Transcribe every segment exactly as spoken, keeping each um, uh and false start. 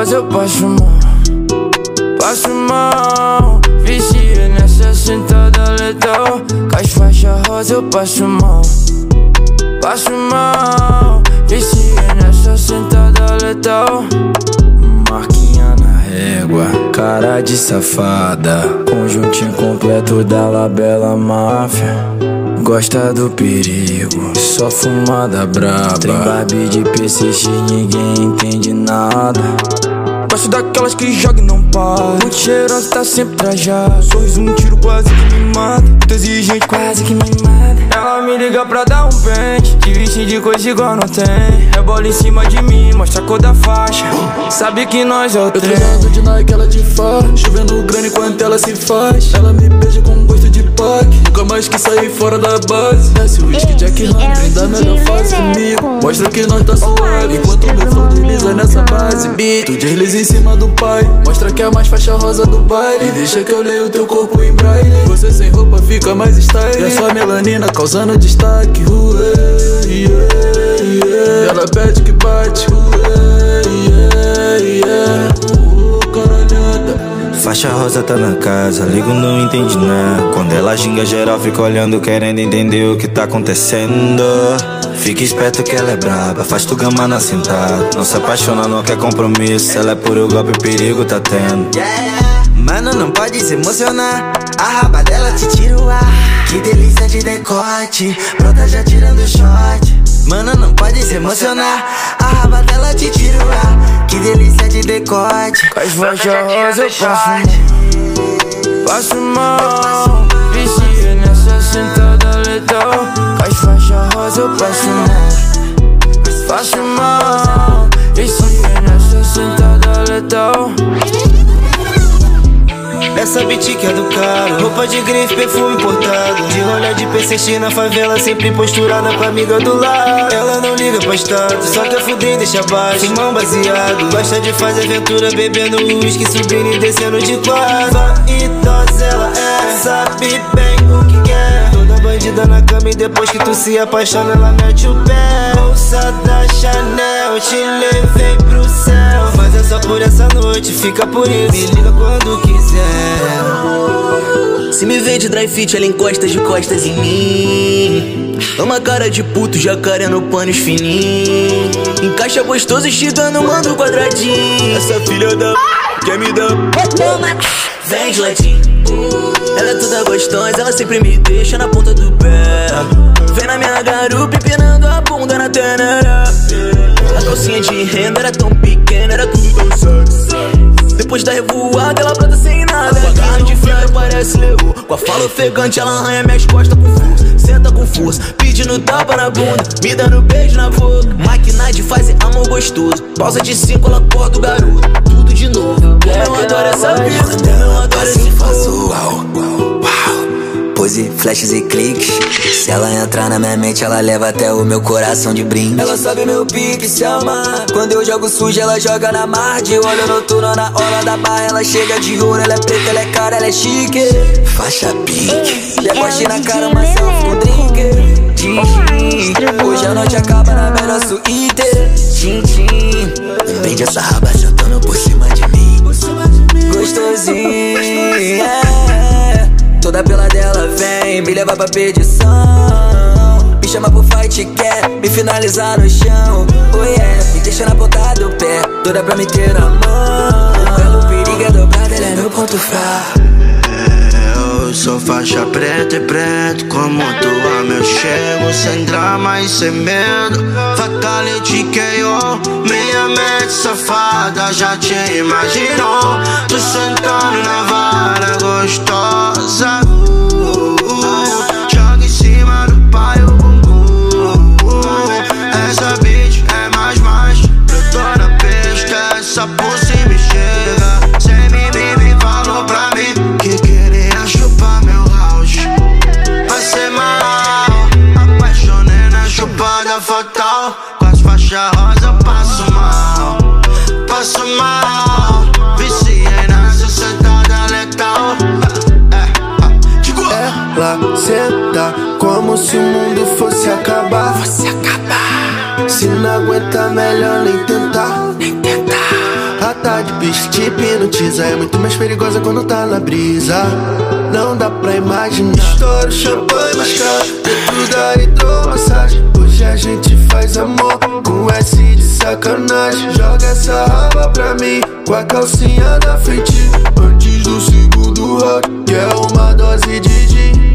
Quase eu passo mal, passo mal. Vicia nessa sentada letal. Cai faixa rosa, eu passo mal, passo mal. Vicia nessa sentada letal. Marquinha na régua, cara de safada. Conjuntinho completo da Labela Máfia. Gosta do perigo, só fumada braba. Tem Barbie de P C X, ninguém entende nada. Gosto daquelas que joga e não para. Muito cheirosa, tá sempre trajada. Sorriso, um tiro quase que me mata. Muito exigente, quase que me mata. Ela me liga pra dar um pente, te veste de coisa igual não tem. Rebola em cima de mim, mostra a cor da faixa. Sabe que nós é o trem. Eu tô jogando de Nike, ela de fora. Chovendo grana enquanto ela se faz. Ela me beija com gosto de pack. Nunca mais que sair fora da base. Desce o whisky, Jack Hunter, da melhor fase comigo. Mostra que nós tá suave, enquanto o meu flow desliza nessa base. Tu desliza em cima do pai, mostra que é a mais faixa rosa do baile. E deixa que eu leio o teu corpo em braille. Você sem roupa fica mais style. E a sua melanina causando destaque. Ué, yeah, yeah. Ela pede que bate. Ué, yeah, yeah. Uh, caralhada. Faixa rosa tá na casa, ligo não entende nada. Quando ela ginga geral fica olhando, querendo entender o que tá acontecendo. Fica esperto que ela é braba, faz tu gama na sentada. Não se apaixona, não quer compromisso, ela é puro golpe, perigo tá tendo. Mano, não pode se emocionar, a raba dela te tira o ar. Que delícia de decote, pronta já tirando shot. Mano, não pode se emocionar, a raba dela te tira o ar. Que delícia de decote, com as faixa rosa eu passo, passo mal. Vicia nessa sentada letal. Com as faixa rosa eu passo mal, passo mal. Vicia nessa sentada letal. Essa beat que é do caro, roupa de grife, perfume importado. De rolha de P C X na favela, sempre posturada com a amiga do lado. Ela não liga pra status, só quer fuder e deixa baixo. Irmão baseado, gosta de fazer aventura, bebendo uísque, subindo e descendo de quadro. Só idosa ela é, sabe bem o que quer. Toda bandida na cama e depois que tu se apaixona, ela mete o pé. Bolsa da Chanel, te levei pro céu. Mas é só por essa noite, fica por isso. Me liga quando quiser. Se me vê de dry fit, ela encosta de costas em mim. Toma cara de puto, jacaré no panos fininho. Encaixa gostoso, estigando, manda o quadradinho. Essa filha da p... quer me dar... Toma! Vem de latim. Ela é toda gostosa, ela sempre me deixa na ponta do pé. Vem na minha garupa, empinando a bunda na tenera. A calcinha de renda era tão pequena, era tudo tão sexy. Depois da revoada, ela brota sem nada. Com a carne de frango parece leão. Com a fala ofegante, ela arranha minhas costas com força. Senta com força, pedindo tapa na bunda, me dando beijo na boca. Máquina de fase, amor gostoso. Pausa de cinco, ela acorda o garoto. Tudo de novo, eu adoro essa vida. Eu adoro esse faço. Pose, flashes e cliques. Se ela entrar na minha mente, ela leva até o meu coração de brinde. Ela sobe meu pique, se ama. Quando eu jogo sujo, ela joga na mar. De olho noturno na hora da barra. Ela chega de ouro, ela é preta, ela é cara, ela é chique. Faixa pique, deboche na cara, mas eu com drink. Tchim, tchim, hoje a noite acaba na melhor suíte. Tchim, tchim, prende essa raba chutando por cima de mim. Gostosinho, é. Toda pela dela vem, me leva pra perdição. Me chama pro fight, quer me finalizar no chão. Oh yeah, me deixa na ponta do pé, toda pra me ter na mão. Quando o perigo é dobrado, ela é meu ponto fraco. Eu sou faixa preta e preto, como tu ama eu chego. Sem drama e sem medo, fatality K O. Minha mente safada já te imaginou. Tu sentando na vara gostosa. Como se o mundo fosse acabar, fosse acabar. Se não aguenta melhor nem tentar, nem tentar. Gata de bicho te hipnotiza, é muito mais perigosa quando tá na brisa. Não dá pra imaginar. Estouro, champanhe, mascara, dentro e dou massagem. Hoje a gente faz amor com S de sacanagem. Joga essa raba pra mim com a calcinha na frente, antes do segundo round, que é uma dose de gin.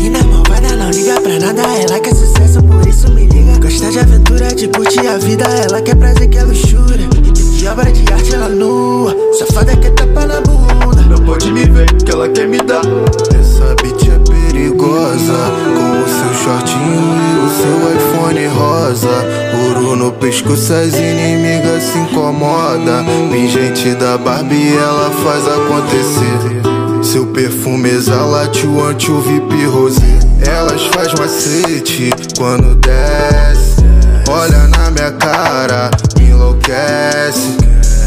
Mina malvada não liga pra nada, ela quer sucesso, por isso me liga. Gosta de aventura, de curtir a vida, ela quer prazer, quer luxúria. De obra de arte ela nua, safada quer tapa na bunda. Não pode me ver, que ela quer me dar. Essa bitch é perigosa, com o seu shortinho e o seu iPhone rosa. Ouro no pescoço, as inimigas se incomodam. Pingente da Barbie, ela faz acontecer. Seu perfume exala tio anti o V I P rosé. Elas faz macete quando desce. Olha na minha cara, me enlouquece.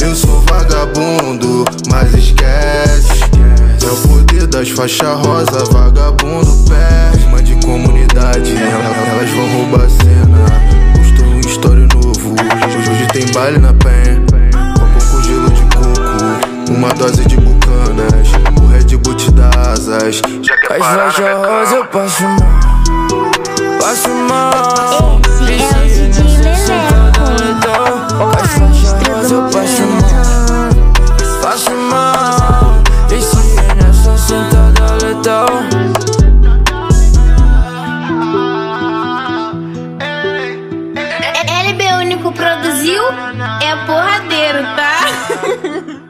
Eu sou vagabundo, mas esquece. É o poder das faixas rosa, vagabundo pé. Irmã de comunidade, elas vão roubar cena. História novo, hoje, hoje tem baile na pen. Copo com gelo de coco, uma dose de bucanas. O Red Bull te dá asas. As faixas rosa eu passo mal, passo mal. Vigia nesse sentado letal. As faixas rosa eu passo mal, passo mal. Vigia nessa sentada letal. Produziu é porradeiro,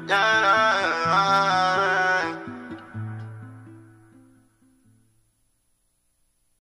tá?